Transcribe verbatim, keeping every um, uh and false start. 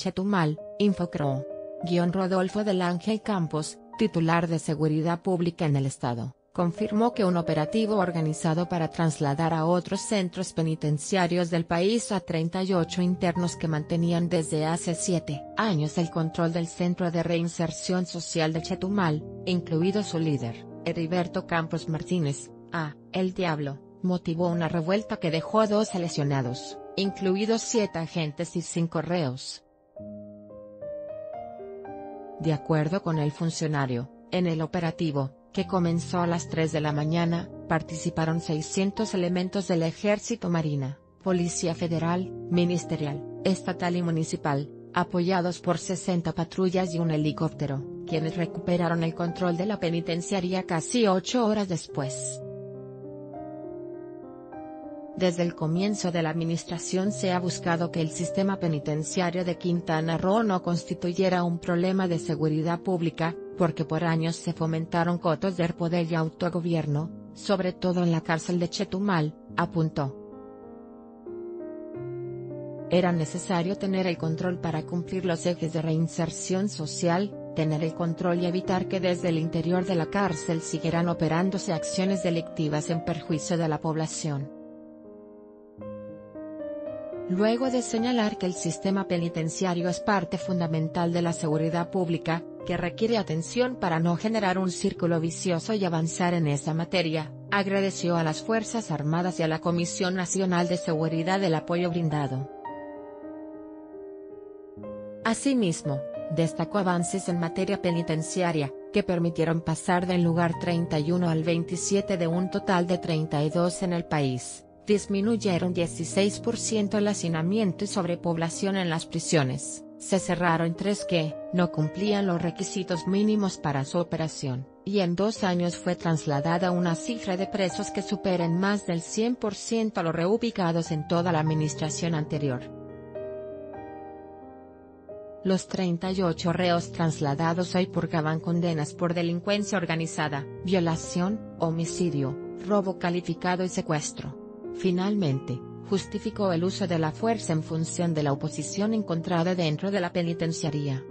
Chetumal, Infoqroo. Guión Rodolfo del Ángel Campos, titular de Seguridad Pública en el Estado, confirmó que un operativo organizado para trasladar a otros centros penitenciarios del país a treinta y ocho internos que mantenían desde hace siete años el control del Centro de Reinserción Social de Chetumal, incluido su líder, Heriberto Campos Martínez, a El Diablo, motivó una revuelta que dejó a doce lesionados, incluidos siete agentes y cinco reos. De acuerdo con el funcionario, en el operativo, que comenzó a las tres de la mañana, participaron seiscientos elementos del Ejército, Marina, Policía Federal, Ministerial, Estatal y Municipal, apoyados por sesenta patrullas y un helicóptero, quienes recuperaron el control de la penitenciaría casi ocho horas después. Desde el comienzo de la administración se ha buscado que el sistema penitenciario de Quintana Roo no constituyera un problema de seguridad pública, porque por años se fomentaron cotos de poder y autogobierno, sobre todo en la cárcel de Chetumal, apuntó. Era necesario tener el control para cumplir los ejes de reinserción social, tener el control y evitar que desde el interior de la cárcel siguieran operándose acciones delictivas en perjuicio de la población. Luego de señalar que el sistema penitenciario es parte fundamental de la seguridad pública, que requiere atención para no generar un círculo vicioso y avanzar en esa materia, agradeció a las Fuerzas Armadas y a la Comisión Nacional de Seguridad el apoyo brindado. Asimismo, destacó avances en materia penitenciaria, que permitieron pasar del lugar treinta y uno al veintisiete de un total de treinta y dos en el país. Disminuyeron dieciséis por ciento el hacinamiento y sobrepoblación en las prisiones, se cerraron tres que no cumplían los requisitos mínimos para su operación, y en dos años fue trasladada una cifra de presos que supera en más del cien por ciento a los reubicados en toda la administración anterior. Los treinta y ocho reos trasladados hoy purgaban condenas por delincuencia organizada, violación, homicidio, robo calificado y secuestro. Finalmente, justificó el uso de la fuerza en función de la oposición encontrada dentro de la penitenciaría.